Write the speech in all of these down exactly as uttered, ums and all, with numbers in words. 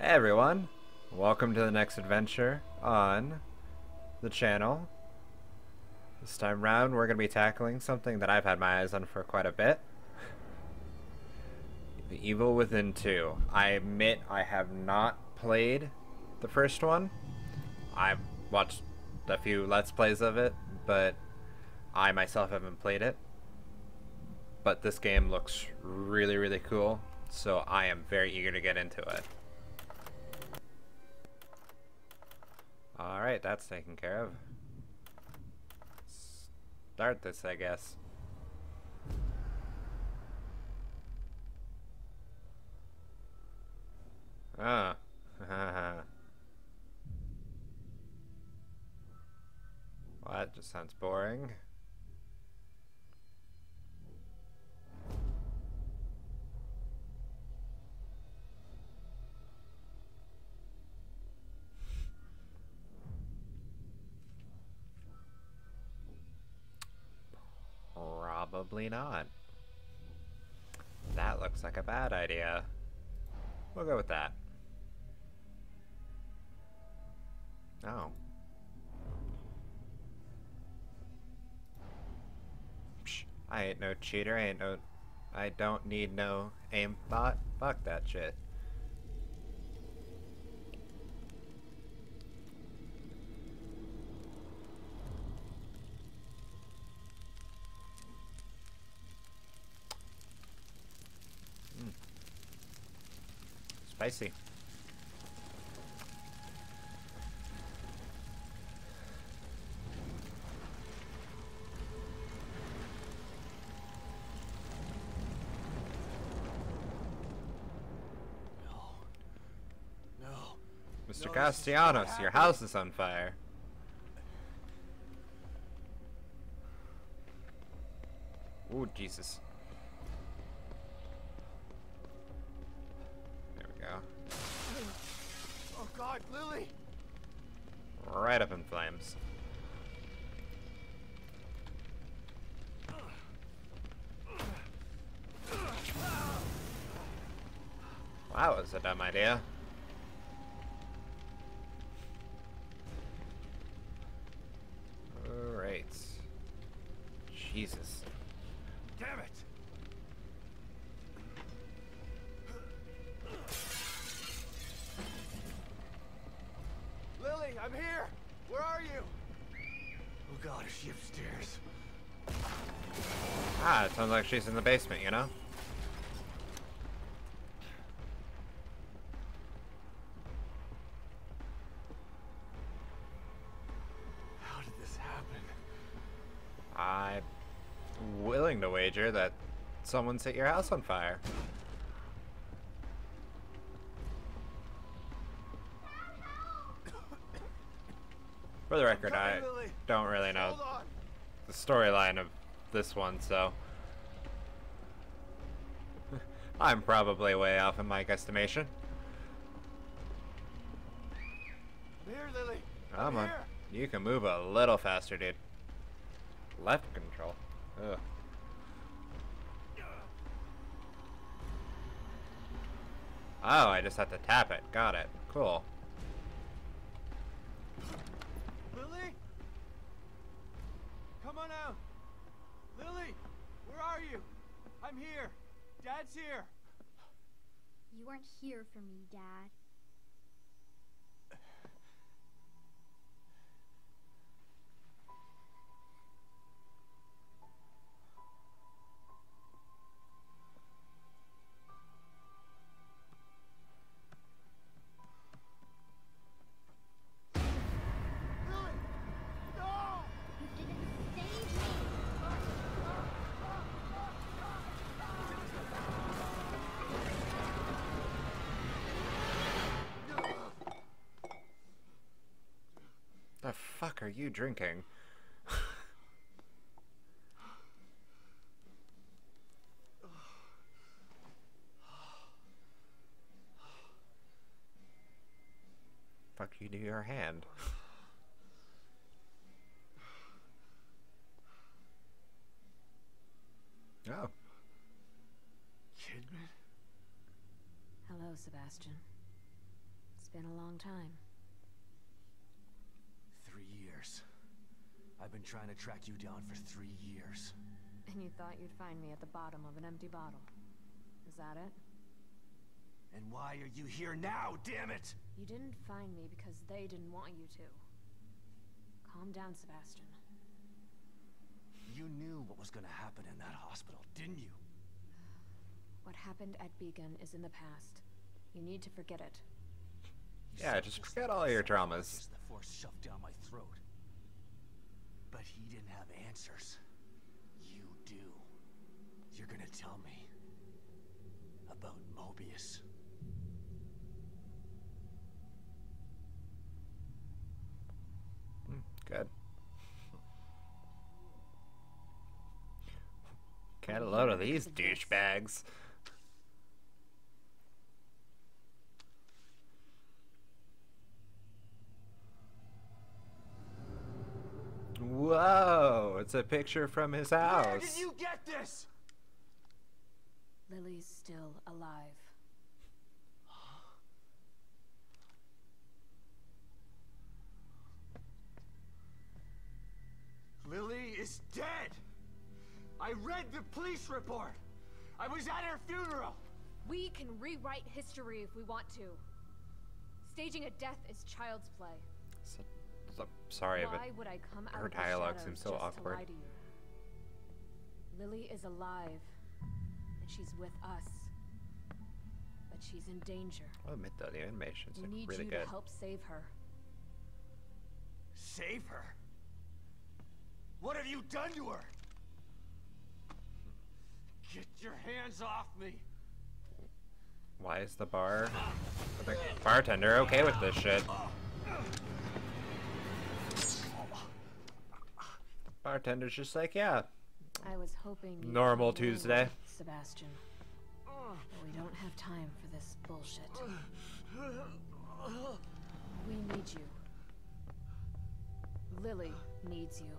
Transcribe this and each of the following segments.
Hey everyone, welcome to the next adventure on the channel. This time round we're going to be tackling something that I've had my eyes on for quite a bit. The Evil Within two. I admit I have not played the first one. I've watched a few Let's Plays of it, but I myself haven't played it. But this game looks really, really cool, so I am very eager to get into it. Alright, that's taken care of. Start this, I guess. Ah. Well, that just sounds boring. Probably not. That looks like a bad idea. We'll go with that. Oh. Psh, I ain't no cheater. I ain't no. I don't need no aimbot. Fuck that shit. Spicy. No. No. Mister No, Castellanos, your house is on fire. Ooh, Jesus. God, Lily! Right up in flames. Wow, that was a dumb idea. Alright. Jesus. Damn it! I'm here! Where are you? Oh god, she's upstairs. Ah, it sounds like she's in the basement, you know? How did this happen? I'm willing to wager that someone set your house on fire. For the record, I don't really know the storyline of this one, so I'm probably way off in my guesstimation. Here, Lily. Come on. You can move a little faster, dude. Left control. Ugh. Oh, I just have to tap it. Got it. Cool. Come on out! Lily! Where are you? I'm here! Dad's here! You weren't here for me, Dad. Fuck are you drinking? Fuck you to your hand. Oh. Kidman? Hello, Sebastian. It's been a long time. Three years. I've been trying to track you down for three years. And you thought you'd find me at the bottom of an empty bottle. Is that it? And why are you here now, damn it? You didn't find me because they didn't want you to. Calm down, Sebastian. You knew what was going to happen in that hospital, didn't you? What happened at Beacon is in the past. You need to forget it. Yeah, just forget all your traumas. The force shoved down my throat. But he didn't have answers. You do. You're gonna tell me about Mobius. Mm, good. Get a load of these douchebags. Whoa, it's a picture from his house. Where did you get this? Lily's still alive. Lily is dead. I read the police report. I was at her funeral. We can rewrite history if we want to. Staging a death is child's play. So I'm sorry, Why but would I come her out dialogue seems so awkward. To to Lily is alive, and she's with us, but she's in danger. I'll admit though, the animation's like really good. We need you to help save her. Save her? What have you done to her? Get your hands off me! Why is the bar the bartender okay with this shit? Bartender's just like, yeah. I was hoping normal Tuesday. Sebastian. But we don't have time for this bullshit. We need you. Lily needs you.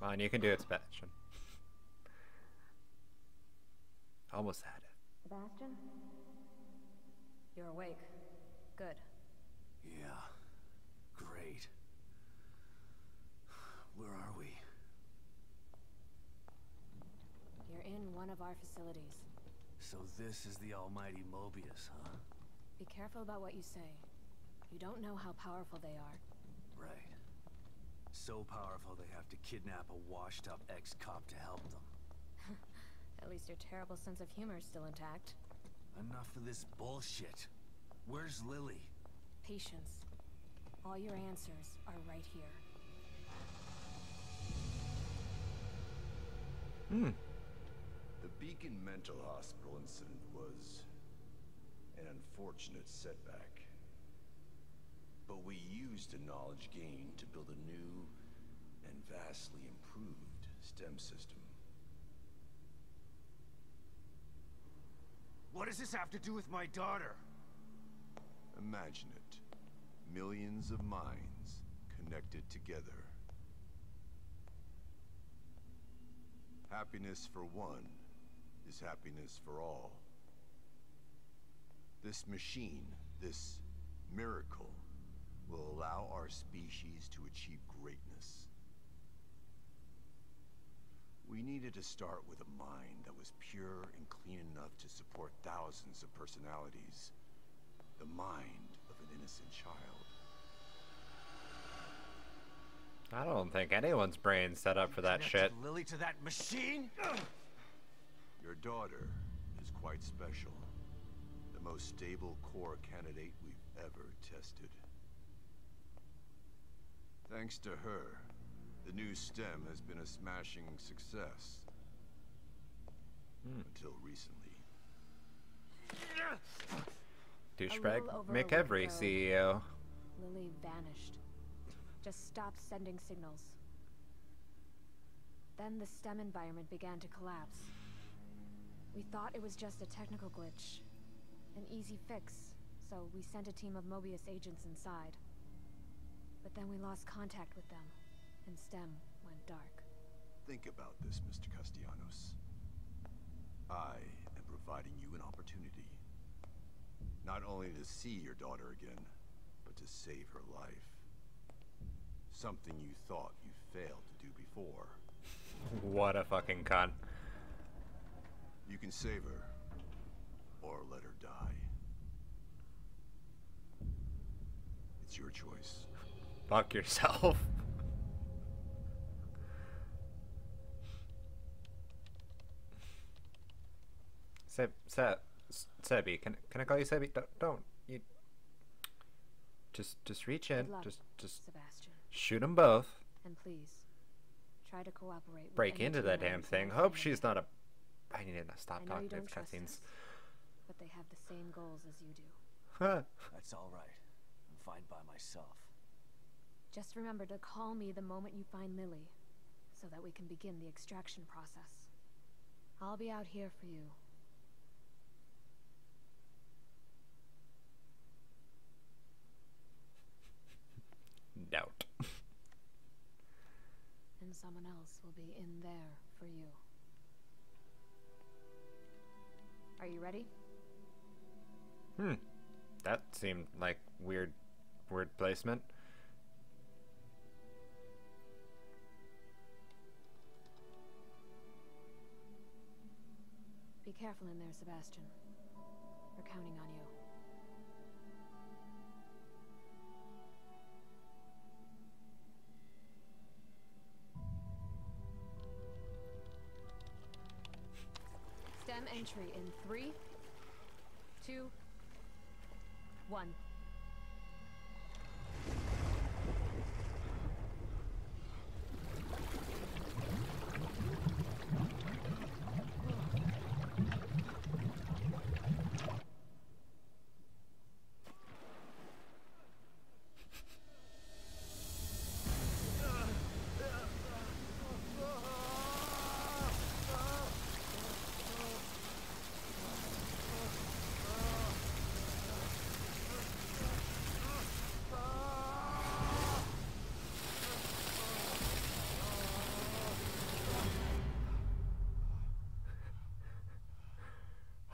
Come on, you can do it, Sebastian. Almost had it. Sebastian? You're awake. Good. Yeah. Great. Where are we? You're in one of our facilities. So this is the almighty Mobius, huh? Be careful about what you say. You don't know how powerful they are. Right. So powerful they have to kidnap a washed-up ex-cop to help them. At least your terrible sense of humor is still intact. Enough of this bullshit. Where's Lily? Patience. All your answers are right here. Hmm. The Beacon Mental Hospital incident was an unfortunate setback. But we used the knowledge gained to build a new and vastly improved STEM system. What does this have to do with my daughter? Imagine it. Millions of minds connected together. Happiness for one is happiness for all. This machine, this miracle, will allow our species to achieve greatness. We needed to start with a mind that was pure and clean enough to support thousands of personalities. The mind of an innocent child. I don't think anyone's brain's set up for that shit. Lily to that machine? Your daughter is quite special. The most stable core candidate we've ever tested. Thanks to her, the new STEM has been a smashing success. Mm. Until recently. Douchebag McEvery C E O. Lily vanished. Just stopped sending signals. Then the STEM environment began to collapse. We thought it was just a technical glitch. An easy fix, so we sent a team of Mobius agents inside. But then we lost contact with them. and STEM went dark. Think about this, Mister Castellanos. I am providing you an opportunity. Not only to see your daughter again, but to save her life. Something you thought you failed to do before. What a fucking cunt. You can save her, or let her die. It's your choice. Fuck yourself. Seb, Seb, Sebi, can can I call you Sebi? Don't, don't you? Just, just reach in. Just, just Sebastian. Shoot them both. And please, try to cooperate. Break into that damn thing. Hope she's not a. I need to stop talking to these cutscenes. But they have the same goals as you do. Huh? That's all right. I'm fine by myself. Just remember to call me the moment you find Lily, so that we can begin the extraction process. I'll be out here for you. Doubt. And someone else will be in there for you. Are you ready? Hmm. That seemed like weird word placement. Be careful in there, Sebastian. We're counting on you. Entry in three, two, one.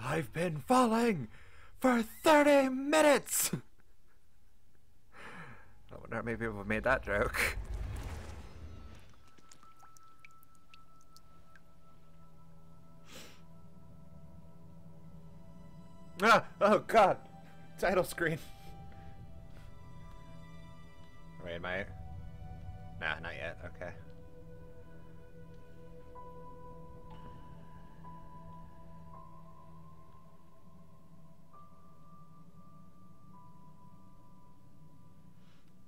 I've been falling for thirty minutes! I wonder how many people have made that joke. Ah! Oh god! Title screen! Wait, am I... Nah, not yet. Okay.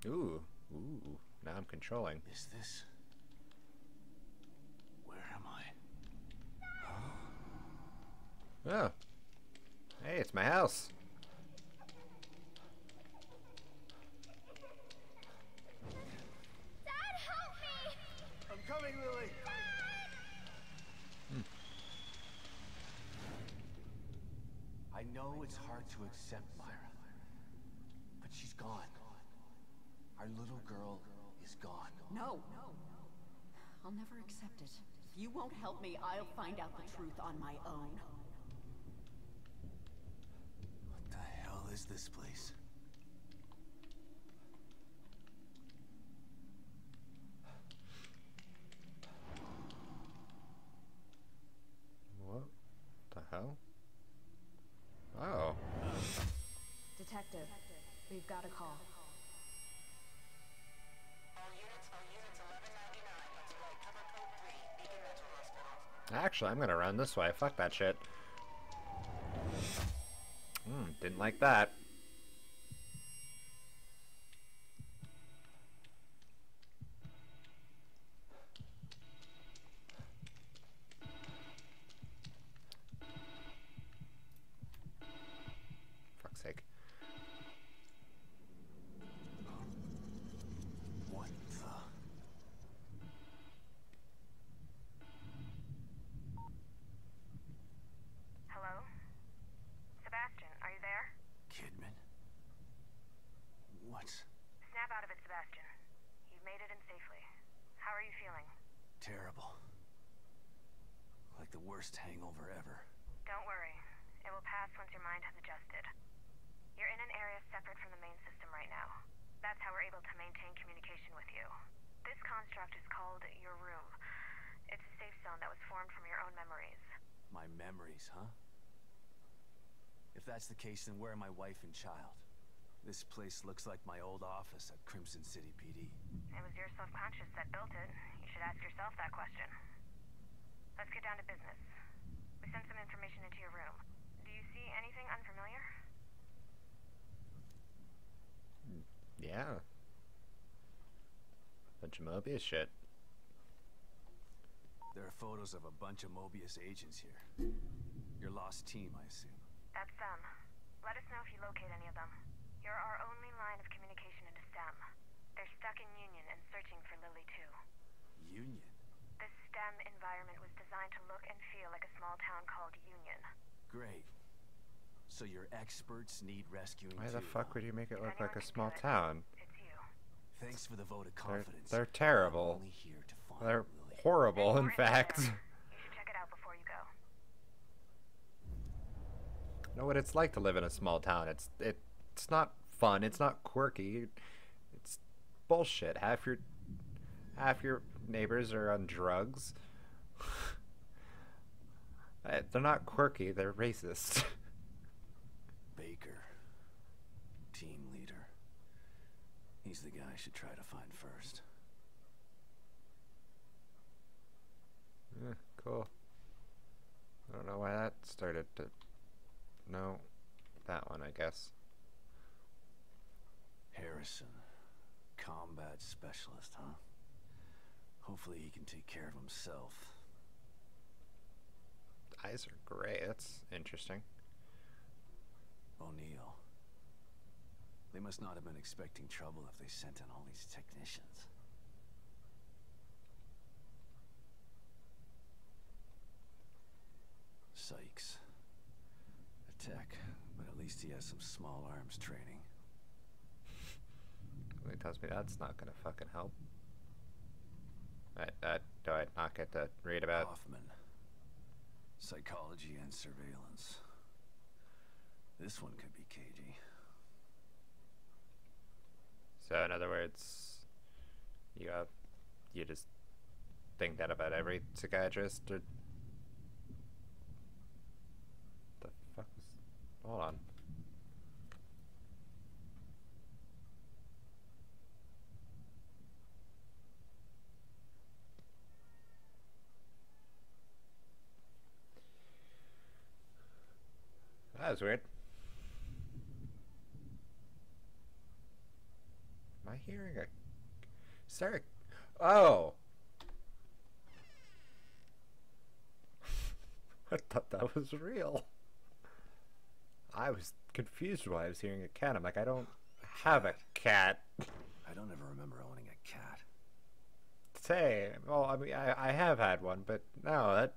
Ooh, ooh, now I'm controlling. Is this... Where am I? Oh. Hey, it's my house. Dad, help me! I'm coming, Lily! Dad! Hmm. I know it's hard to accept Myra, but she's gone. Our little girl is gone. No, no, I'll never accept it. If you won't help me, I'll find out the truth on my own. What the hell is this place? What the hell? Oh. Detective, we've got a call. Actually, I'm gonna run this way. Fuck that shit. Mm, didn't like that. Fuck's sake. are you feeling? Terrible. Like the worst hangover ever. Don't worry. It will pass once your mind has adjusted. You're in an area separate from the main system right now. That's how we're able to maintain communication with you. This construct is called your room. It's a safe zone that was formed from your own memories. My memories, huh? If that's the case, then where are my wife and child? This place looks like my old office at Crimson City P D. It was your subconscious that built it. You should ask yourself that question. Let's get down to business. We sent some information into your room. Do you see anything unfamiliar? Yeah. Bunch of Mobius shit. There are photos of a bunch of Mobius agents here. Your lost team, I assume. That's them. Let us know if you locate any of them. You're our only line of communication into STEM. They're stuck in Union and searching for Lily too. Union? This STEM environment was designed to look and feel like a small town called Union. Great. So your experts need rescuing. Why the too, fuck would you make it look like a small it, town? It's you. Thanks for the vote of confidence. They're, they're terrible. Only here to find they're Lily. Horrible, they're in fact. There. Know what it's like to live in a small town. It's it, it's not fun. It's not quirky. It's bullshit. Half your half your neighbors are on drugs. They're not quirky. They're racist. Baker, team leader. He's the guy I should try to find first. Eh, cool. I don't know why that started to. No, that one, I guess. Harrison, combat specialist, huh? Hopefully he can take care of himself. Eyes are gray, that's interesting. O'Neill. They must not have been expecting trouble if they sent in all these technicians. Sykes. Tech, but at least he has some small arms training. He tells me that's not gonna fucking help. I, I, do I not get to read about Hoffman. Psychology and surveillance. This one could be cagey. So in other words, you have, you just think that about every psychiatrist or hold on. That was weird. Am I hearing a... Sarah... Oh! I thought that was real. I was confused why I was hearing a cat. I'm like, I don't a have a cat. I don't ever remember owning a cat. Say, well, I mean, I, I have had one, but no, that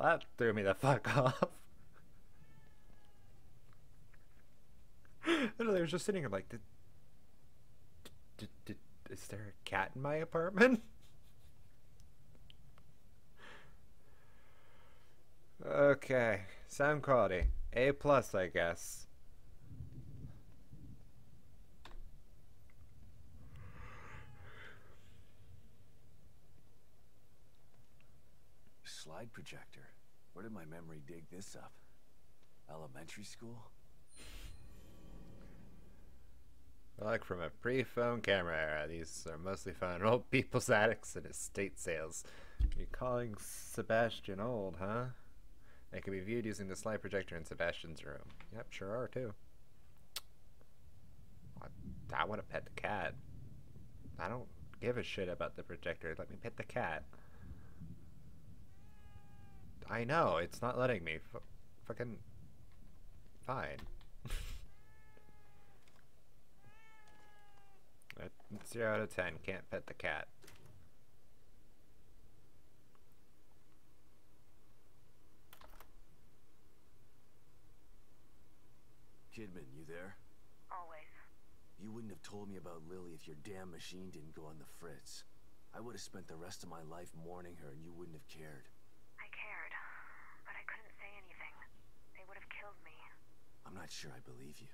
that threw me the fuck off. Literally, I was just sitting here like, did, did, did, is there a cat in my apartment? Okay, sound quality A plus, I guess. Slide projector. Where did my memory dig this up? Elementary school? Like from a pre-phone camera era, these are mostly found in old people's attics and estate sales. You're calling Sebastian old, huh? They can be viewed using the slide projector in Sebastian's room. Yep, sure are too. I, I want to pet the cat. I don't give a shit about the projector. Let me pet the cat. I know, it's not letting me. F fucking... Fine. It's zero out of ten. Can't pet the cat. Kidman, you there? Always. You wouldn't have have told me about Lily if your damn machine didn't go on the fritz. I would have spent the rest of my life mourning her and you wouldn't have cared. I cared, but I couldn't say anything. They would have killed me. I'm not sure I believe you.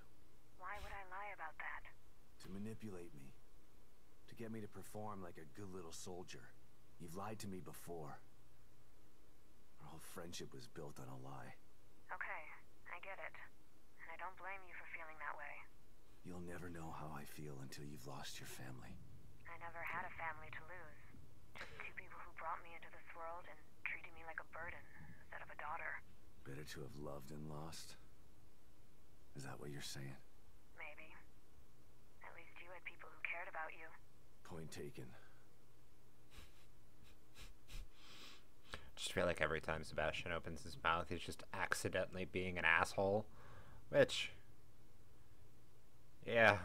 Why would I lie about that? To manipulate me. To get me to perform like a good little soldier. You've lied to me before. Our whole friendship was built on a lie. Okay, I get it. And I don't blame you for feeling that way. You'll never know how I feel until you've lost your family. I never had a family to lose. Just two people who brought me into this world and treated me like a burden instead of a daughter. Better to have loved and lost? Is that what you're saying? Maybe. At least you had people who cared about you. Point taken. Just feel like every time Sebastian opens his mouth, he's just accidentally being an asshole. Which... yeah.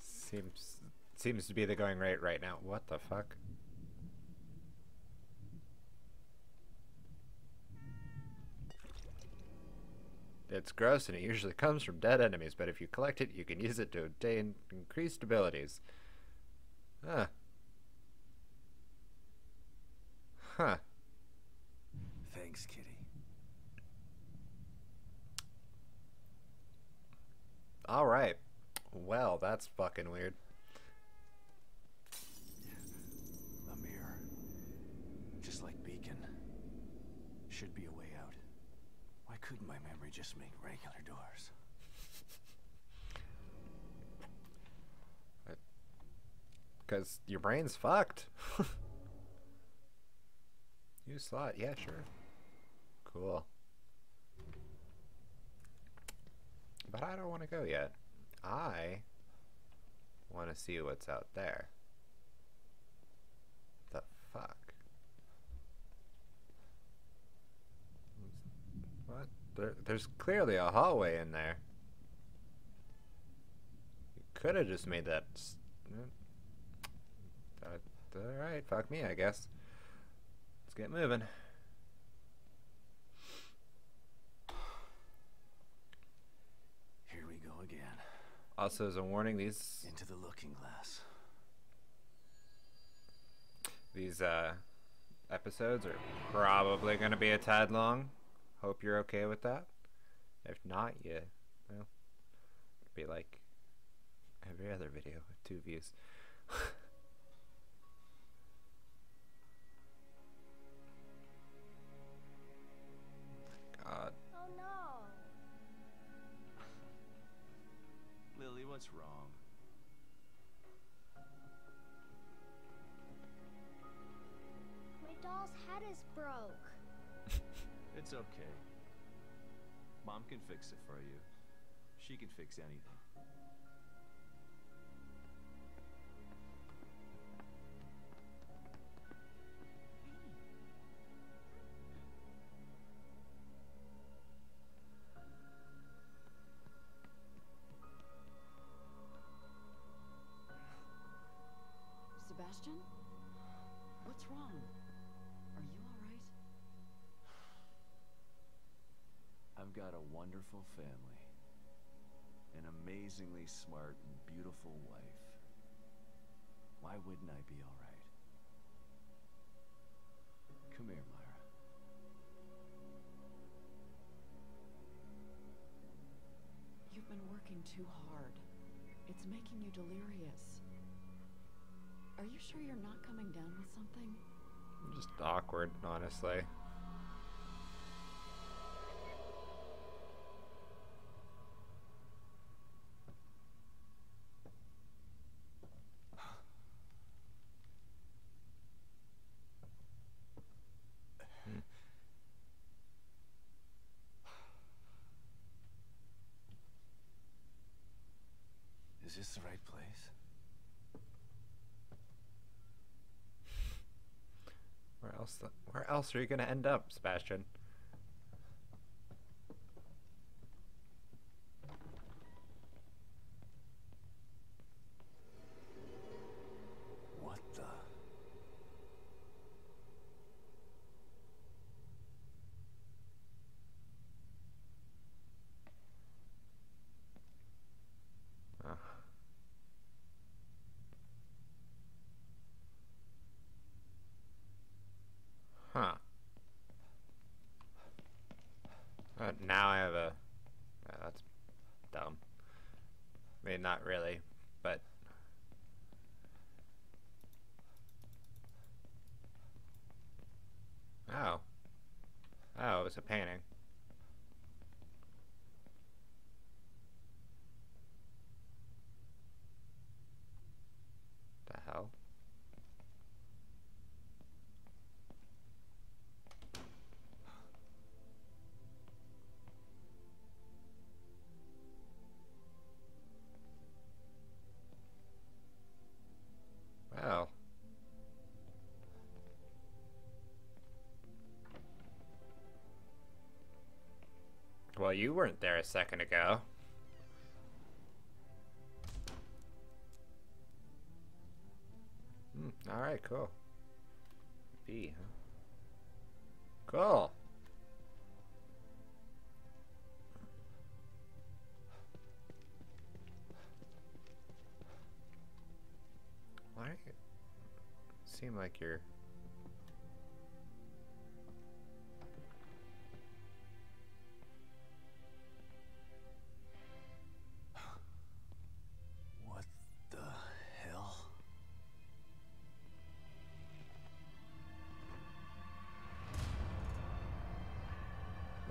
seems seems to be the going rate right now. What the fuck? It's gross and it usually comes from dead enemies, but if you collect it, you can use it to obtain increased abilities. Huh. Huh. Thanks, Kitty. Alright. Well, that's fucking weird. A mirror. Just like Beacon. Should be a way out. Why couldn't my memory just make regular doors? Because your brain's fucked. New slot, yeah, sure. Cool. But I don't want to go yet. I want to see what's out there. The fuck? What? There, there's clearly a hallway in there. You could have just made that... Uh, Alright, fuck me, I guess. Let's get moving. Here we go again. Also, as a warning, these into the looking glass. These uh, episodes are probably going to be a tad long. Hope you're okay with that. If not, yeah, well, it'd be like every other video with two views. God. Oh no. Lily, what's wrong? My doll's head is broke. It's okay. Mom can fix it for you. She can fix anything. Sebastian? What's wrong? Are you alright? I've got a wonderful family. An amazingly smart and beautiful wife. Why wouldn't I be alright? Come here, Myra. You've been working too hard. It's making you delirious. Are you sure you're not coming down with something? I'm just awkward, honestly. Is this the right place? Where else, where else are you going to end up, Sebastian? What the? mean, not really, but... Oh. Oh, it was a painting. The hell? Wow. Well, you weren't there a second ago. Mm, all right, cool. B, huh? Cool. Why do you seem like you're...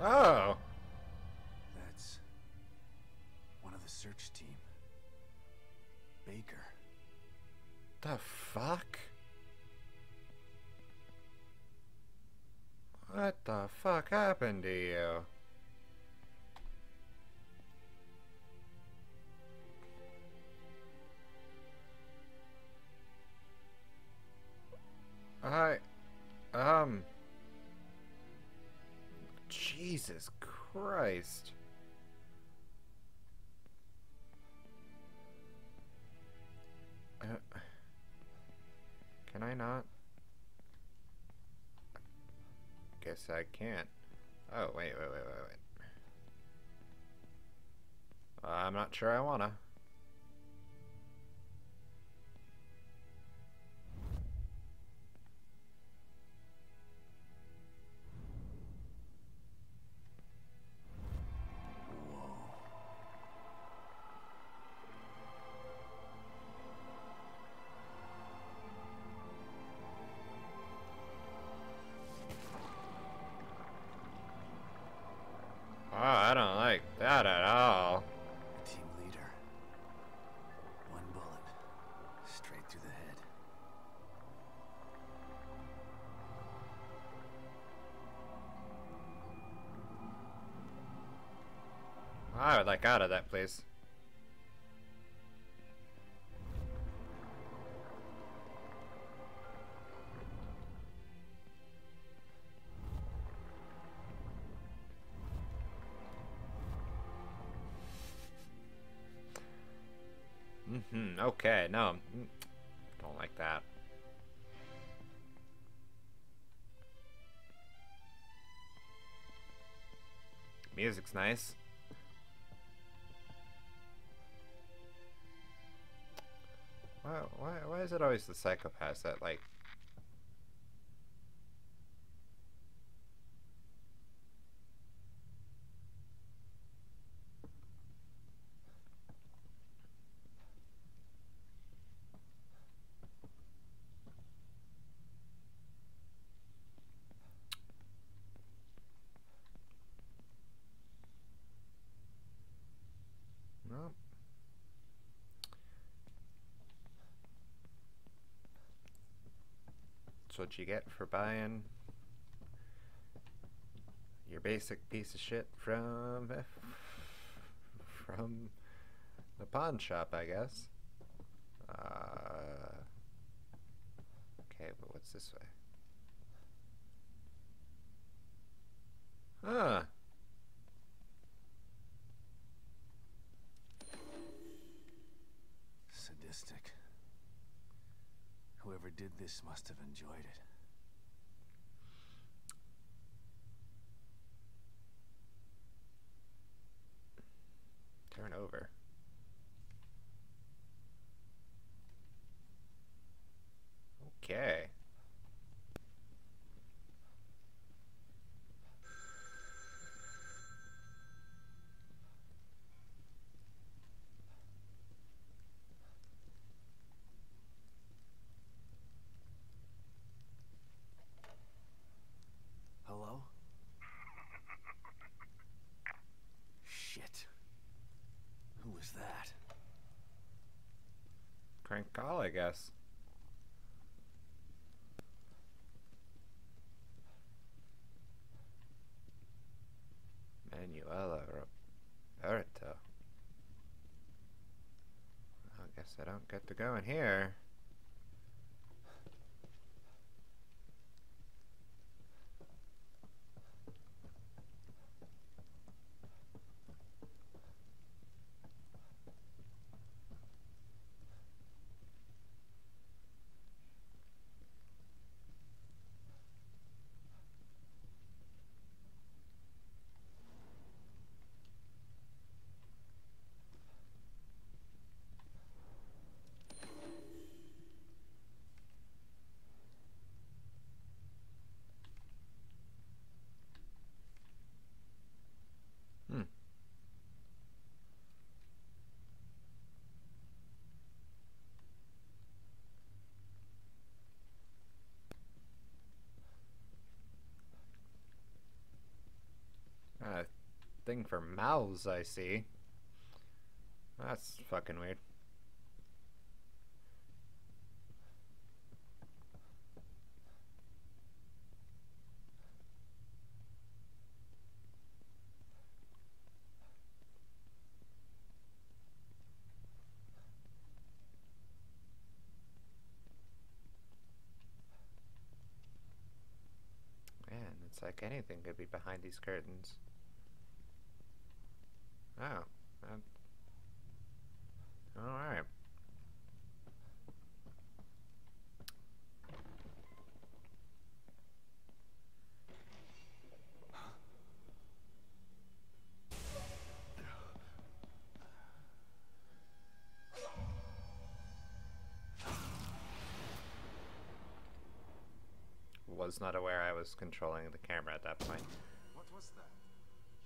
Oh! That's one of the search team. Baker. The fuck? What the fuck happened to you? I... Um... Jesus Christ. Uh, can I not? Guess I can't. Oh, wait, wait, wait, wait, wait. Uh, I'm not sure I wanna. Oh, I don't like that at all. Team leader. One bullet. Straight through the head. I would like out of that, please. Mm-hmm, okay, no, don't like that. Music's nice. Why, why, why is it always the psychopaths that, like... That's what you get for buying your basic piece of shit from from the pawn shop, I guess. Uh, okay, but what's this way? Huh. Sadistic. Whoever did this must have enjoyed it. Turn over. Okay. Crank call, I guess. Manuela Roberto. I guess I don't get to go in here. Thing for mouths, I see. That's fucking weird. Man, it's like anything could be behind these curtains. Oh, all right. Was not aware I was controlling the camera at that point. What was that?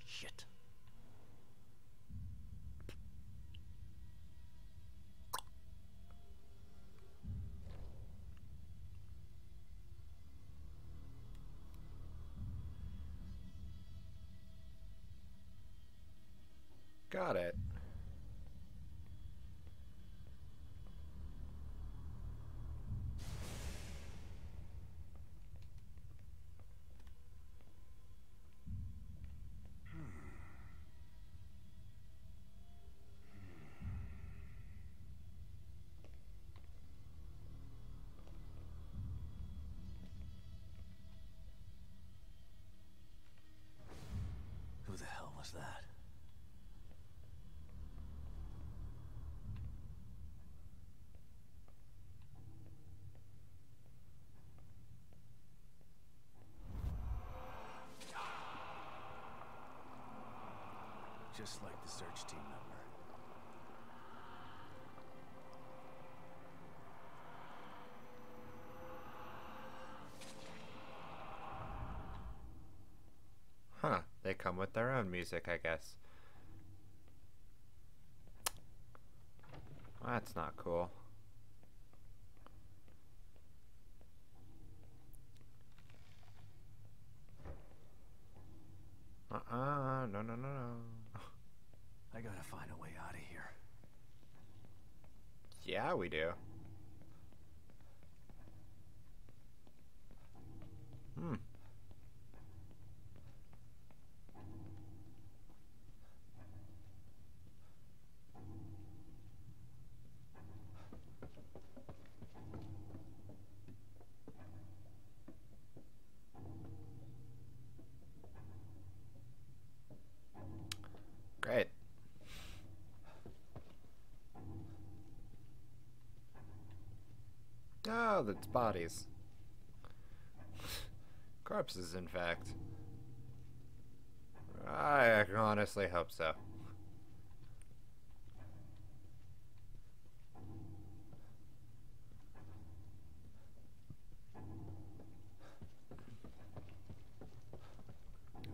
Shit. Got it. Who the hell was that? Just like the search team number. Huh, they come with their own music, I guess. That's not cool. Uh-uh, no, no, no, no. I gotta find a way out of here. Yeah, we do. Hmm. Great. Oh, that's bodies. Corpses, in fact. I honestly hope so.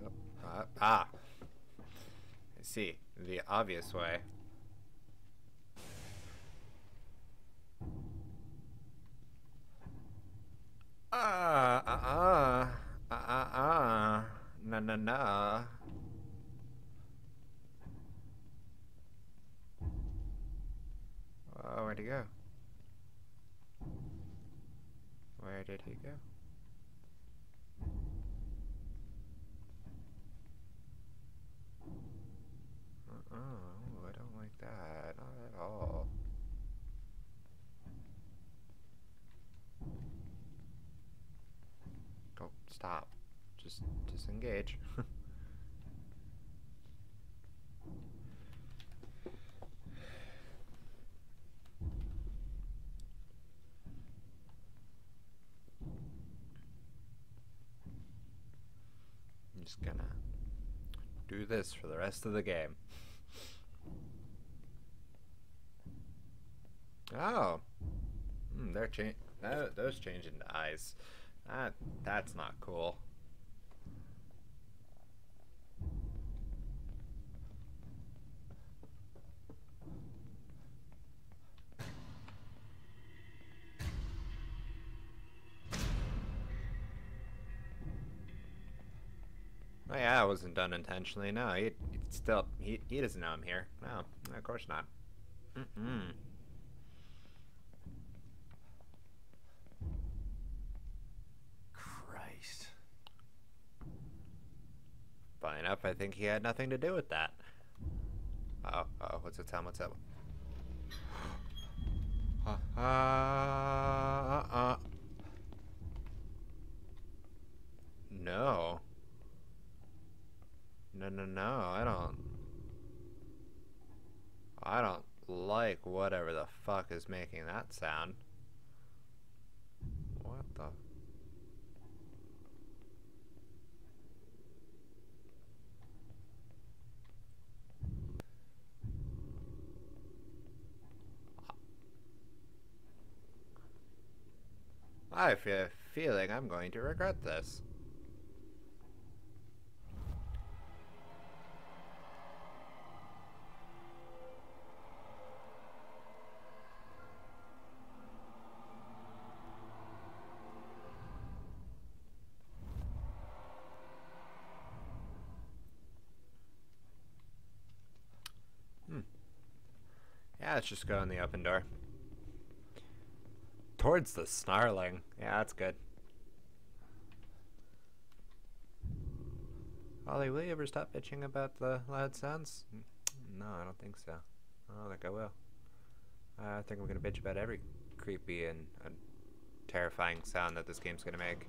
Oh, uh, ah. I see. The obvious way. Ah, uh, ah, uh, ah, uh, ah, uh, ah, uh, na, na, na. Oh, where'd he go? Where did he go? Oh, I don't like that. Not at all. Go, stop. Just disengage. I'm just gonna do this for the rest of the game. Oh, mm, they're cha that, those change into eyes. That that's not cool. Oh yeah, I wasn't done intentionally. No, he, he still he he doesn't know I'm here. No, of course not. Mm-mm. Funny enough, I think he had nothing to do with that. Uh oh, uh oh, what's the time? What's up? uh, uh, uh. No. No, no, no, I don't. I don't like whatever the fuck is making that sound. What the? I have a feeling I'm going to regret this. Hmm. Yeah, let's just go in the open door. Towards the snarling. Yeah, that's good. Ollie, will you ever stop bitching about the loud sounds? No, I don't think so. I don't think I will. I think I'm going to bitch about every creepy and uh, terrifying sound that this game's going to make.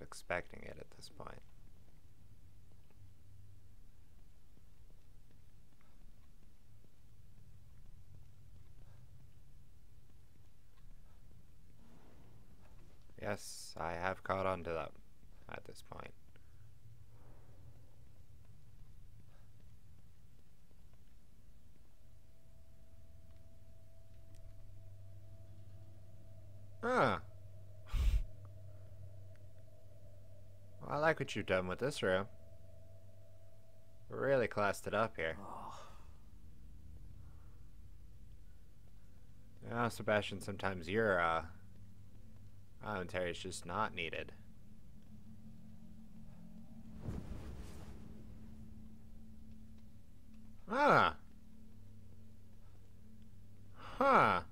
Expecting it at this point. Yes, I have caught on to that at this point. Ah. I like what you've done with this room. Really classed it up here. Oh. You know, Sebastian, sometimes your uh, commentary is just not needed. Ah. Huh.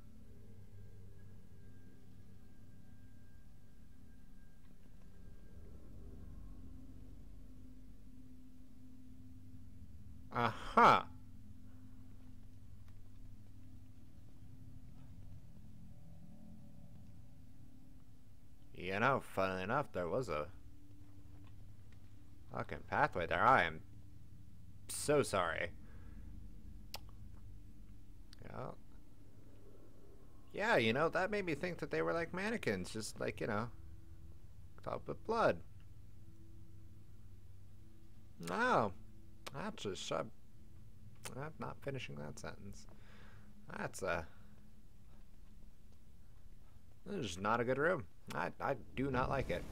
Aha! You know, funnily enough, there was a fucking pathway there. I am so sorry. Yeah. Yeah, you know, that made me think that they were like mannequins, just like, you know, top with blood. No. That's a sub. I'm not finishing that sentence. That's a. This is not a good room. I I do not like it.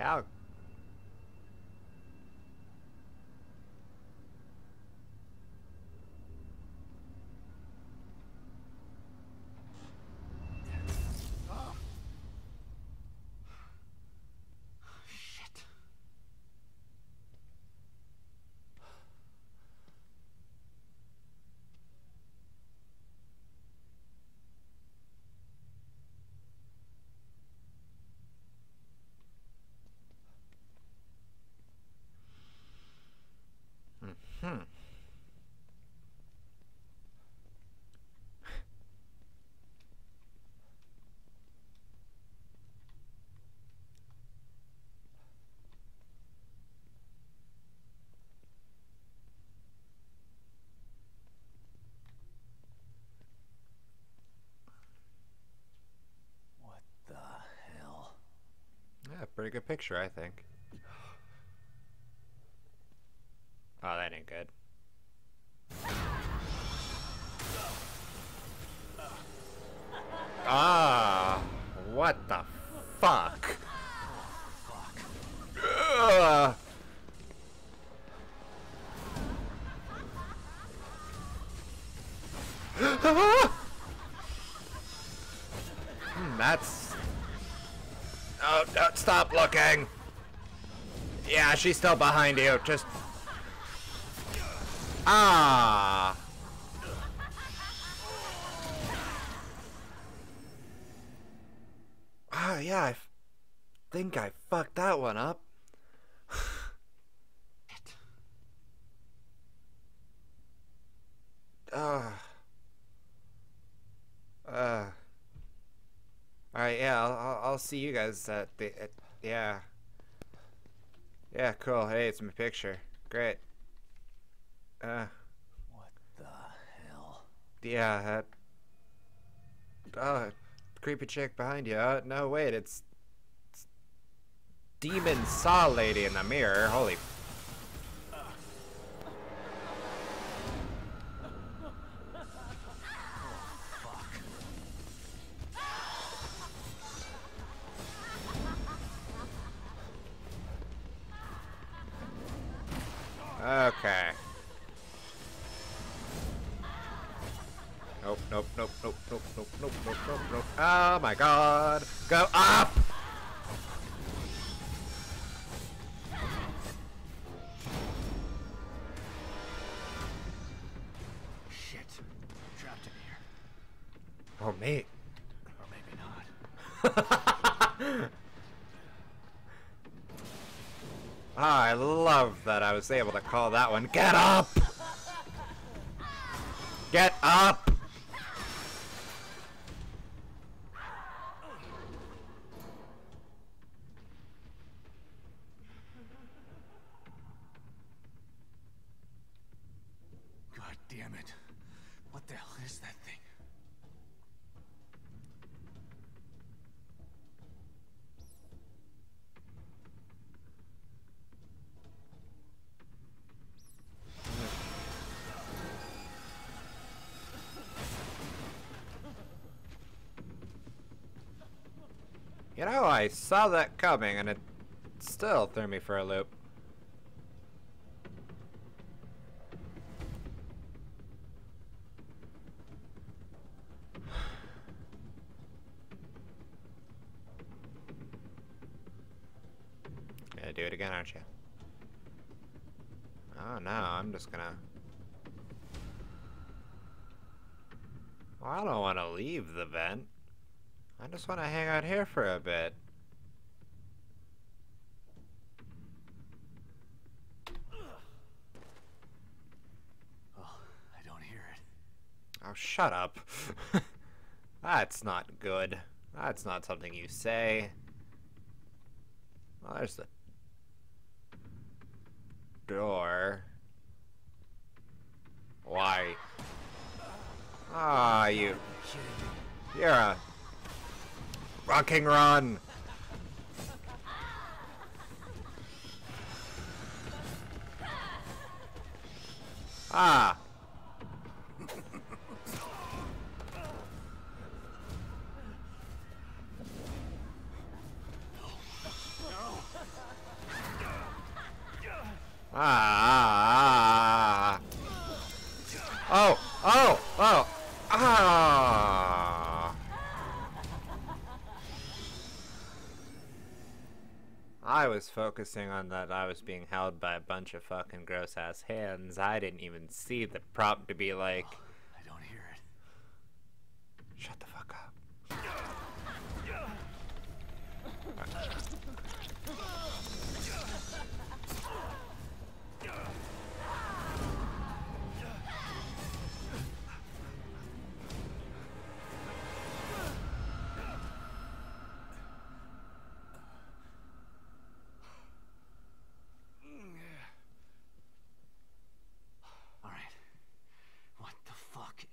out. Pretty good picture, I think. Oh, that ain't good. Ah, what the fuck? Ugh. hmm, that's. Oh, no, stop looking! Yeah, she's still behind you, just... Ah! Ah, yeah, I think I fucked that one up. Ah. uh. uh. Alright, yeah, I'll, I'll see you guys at the, at, yeah. Yeah, cool. Hey, it's my picture. Great. Uh. What the hell? Yeah, that. Oh, creepy chick behind you. Uh, no, wait, it's, it's. Demon saw lady in the mirror. Holy. Okay. Nope, nope, nope, nope, nope, nope, nope, nope, nope, nope. Oh my god. Go up! Shit. I'm trapped in here. Oh, mate. Or maybe not. Oh, I love that I was able to call that one. Get up! Get up! God damn it. What the hell is that thing? You know, I saw that coming, and it still threw me for a loop. Gonna do it again, aren't you? Oh no, I'm just gonna... Well, I don't want to leave the vent. I just want to hang out here for a bit. Well, I don't hear it. Oh, shut up. That's not good. That's not something you say. Well, there's the door. Why? Ah, oh, you. You're a. Fucking run! Ah! No. No. was focusing on that I was being held by a bunch of fucking gross ass hands, I didn't even see the prompt to be like, I don't hear it. Shut the fuck up.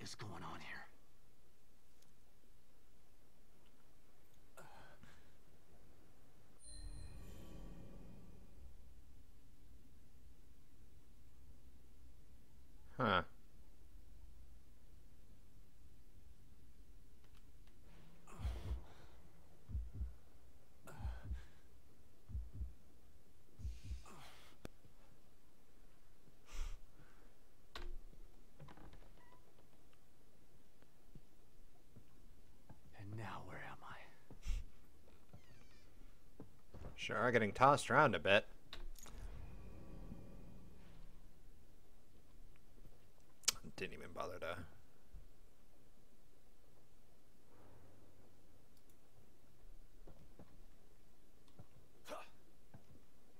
Is going on here? Huh. Sure are getting tossed around a bit. Didn't even bother to...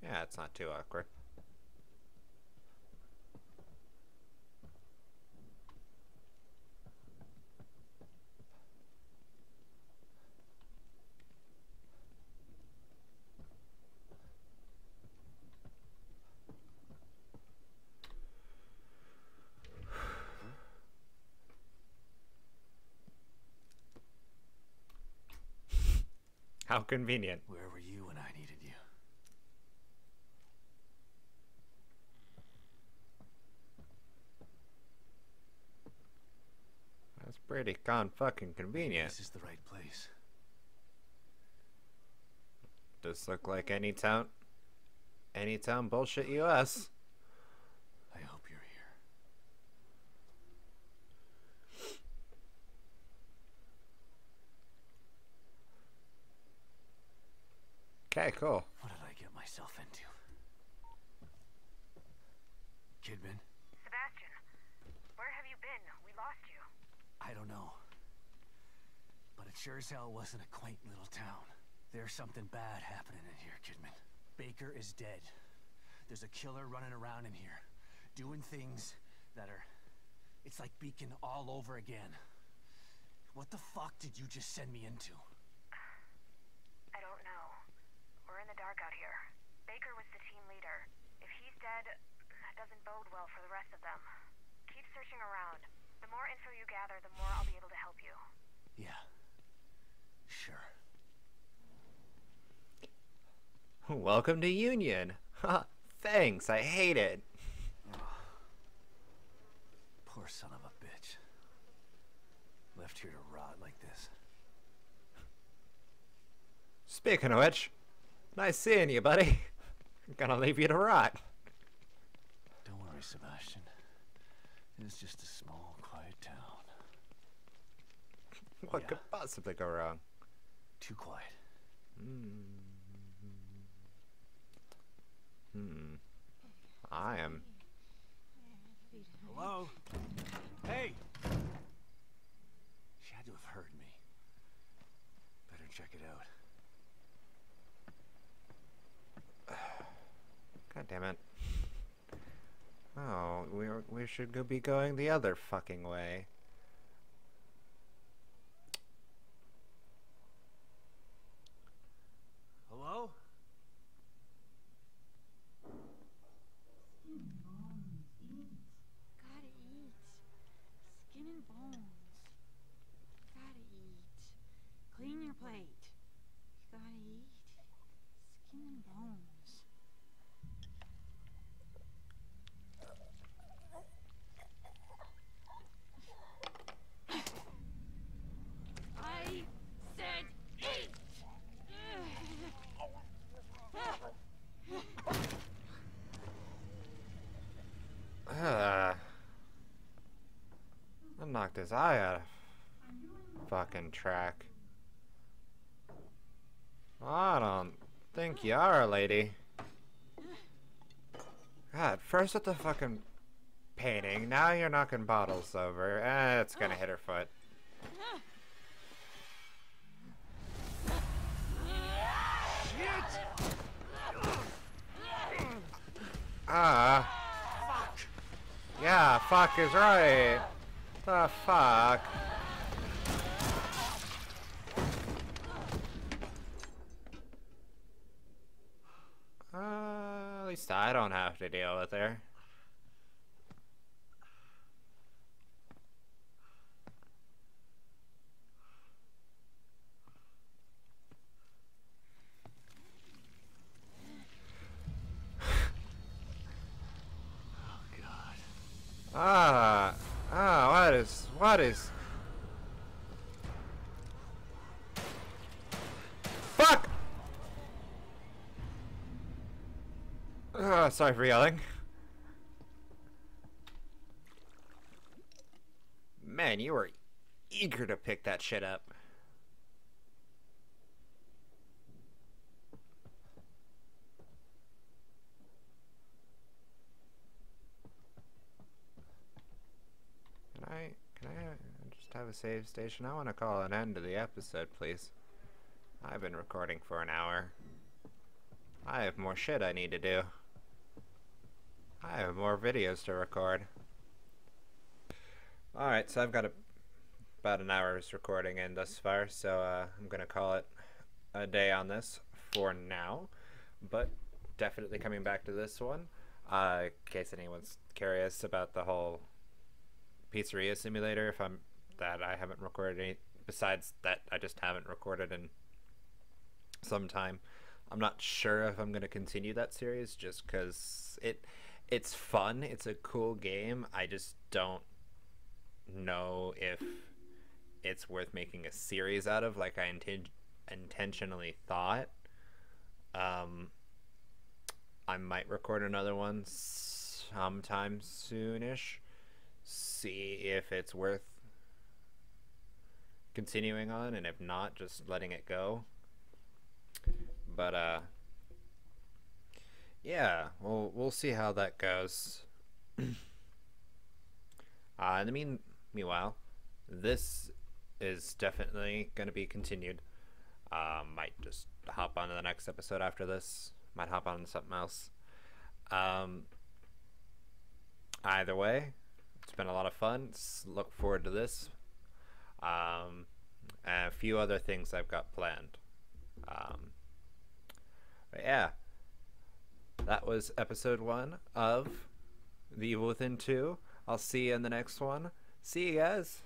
Yeah, it's not too awkward. How convenient. Where were you when I needed you? That's pretty con fucking convenient. This is the right place. Does look like any town, any town bullshit U S. I hope you're here. Okay, cool. What did I get myself into? Kidman? Sebastian, where have you been? We lost you. I don't know. But it sure as hell wasn't a quaint little town. There's something bad happening in here, Kidman. Baker is dead. There's a killer running around in here, doing things that are... It's like Beacon all over again. What the fuck did you just send me into? We're in the dark out here. Baker was the team leader. If he's dead, that doesn't bode well for the rest of them. Keep searching around. The more info you gather, the more I'll be able to help you. Yeah. Sure. Welcome to Union. Ha! Thanks, I hate it. Oh. Poor son of a bitch. Left here to rot like this. Speaking of which... Nice seeing you, buddy. I'm gonna leave you to rot. Don't worry, Sebastian. It's just a small, quiet town. What yeah. could possibly go wrong? Too quiet. Hmm. Hmm. I am. Hello? Hey! She had to have heard me. Better check it out. God damn it. Oh, we are, we should go be going the other fucking way. Hello? Skin and bones, eat. Gotta eat. Skin and bones. Gotta eat. Clean your plate. Gotta eat. Skin and bones. I said eat! Ugh. I knocked his eye out of fucking track. I don't think you are, lady. God, first with the fucking painting, now you're knocking bottles over. Eh, it's gonna hit her foot. Ah. Fuck. Yeah, fuck is right. The fuck. Uh, at least I don't have to deal with her. Ah, ah, what is, what is? Fuck! Oh, sorry for yelling. Man, you were eager to pick that shit up. Can I just have a save station? I want to call an end to the episode, please. I've been recording for an hour. I have more shit I need to do. I have more videos to record. Alright, so I've got a, about an hour's recording in thus far, so uh, I'm going to call it a day on this for now. But definitely coming back to this one, uh, in case anyone's curious about the whole pizzeria simulator, if I'm that I haven't recorded any besides that I just haven't recorded in some time. I'm not sure if I'm gonna continue that series just because it it's fun, it's a cool game. I just don't know if it's worth making a series out of like I inten intentionally thought. Um, I might record another one sometime soonish. See if it's worth continuing on, and if not, just letting it go. But uh yeah, we'll we'll see how that goes. uh and I mean meanwhile, this is definitely gonna be continued. Uh might just hop on to the next episode after this. Might hop on to something else. Um either way, it's been a lot of fun. Look forward to this. Um, and a few other things I've got planned. Um, but yeah, that was episode one of The Evil Within two. I'll see you in the next one. See you guys.